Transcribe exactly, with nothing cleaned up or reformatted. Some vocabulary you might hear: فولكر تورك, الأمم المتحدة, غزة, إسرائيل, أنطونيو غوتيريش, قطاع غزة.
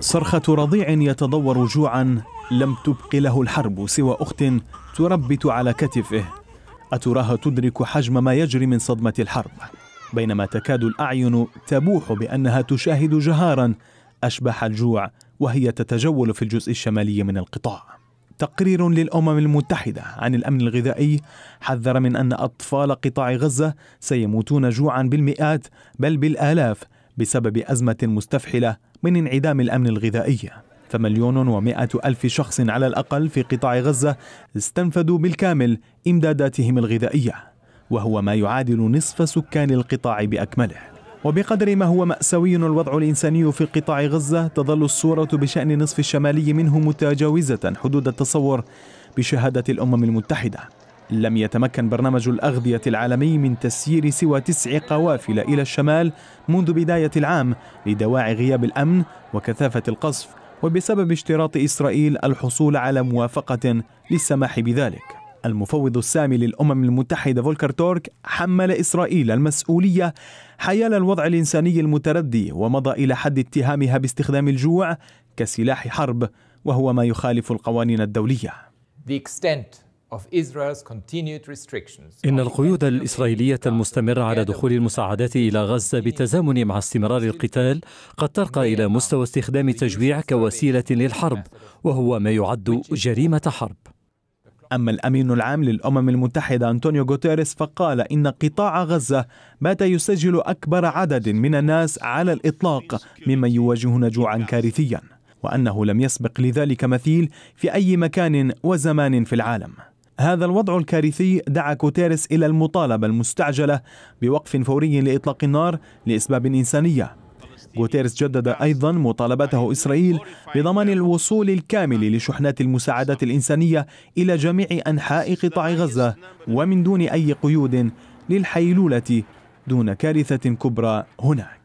صرخة رضيع يتضور جوعا لم تبق له الحرب سوى أخت تربت على كتفه. أتراها تدرك حجم ما يجري من صدمة الحرب؟ بينما تكاد الأعين تبوح بأنها تشاهد جهارا أشبح الجوع وهي تتجول في الجزء الشمالي من القطاع. تقرير للأمم المتحدة عن الأمن الغذائي حذر من أن أطفال قطاع غزة سيموتون جوعا بالمئات بل بالآلاف بسبب أزمة مستفحلة من انعدام الأمن الغذائي. فمليون ومائة ألف شخص على الأقل في قطاع غزة استنفدوا بالكامل إمداداتهم الغذائية، وهو ما يعادل نصف سكان القطاع بأكمله. وبقدر ما هو مأساوي الوضع الإنساني في قطاع غزة، تظل الصورة بشأن النصف الشمالي منه متجاوزة حدود التصور بشهادة الأمم المتحدة. لم يتمكن برنامج الأغذية العالمي من تسيير سوى تسع قوافل إلى الشمال منذ بداية العام لدواعي غياب الأمن وكثافة القصف، وبسبب اشتراط إسرائيل الحصول على موافقة للسماح بذلك. المفوض السامي للأمم المتحدة فولكر تورك حمل إسرائيل المسؤولية حيال الوضع الإنساني المتردي، ومضى إلى حد اتهامها باستخدام الجوع كسلاح حرب، وهو ما يخالف القوانين الدولية. إن القيود الإسرائيلية المستمرة على دخول المساعدات إلى غزة بالتزامن مع استمرار القتال قد ترقى إلى مستوى استخدام التجويع كوسيلة للحرب، وهو ما يعد جريمة حرب. أما الأمين العام للأمم المتحدة أنطونيو غوتيريش فقال إن قطاع غزة بات يسجل أكبر عدد من الناس على الإطلاق ممن يواجهون جوعا كارثيا، وأنه لم يسبق لذلك مثيل في أي مكان وزمان في العالم. هذا الوضع الكارثي دعا غوتيريش إلى المطالبة المستعجلة بوقف فوري لإطلاق النار لأسباب إنسانية. غوتيريش جدد أيضا مطالبته إسرائيل بضمان الوصول الكامل لشحنات المساعدات الإنسانية إلى جميع أنحاء قطاع غزة ومن دون أي قيود للحيلولة دون كارثة كبرى هناك.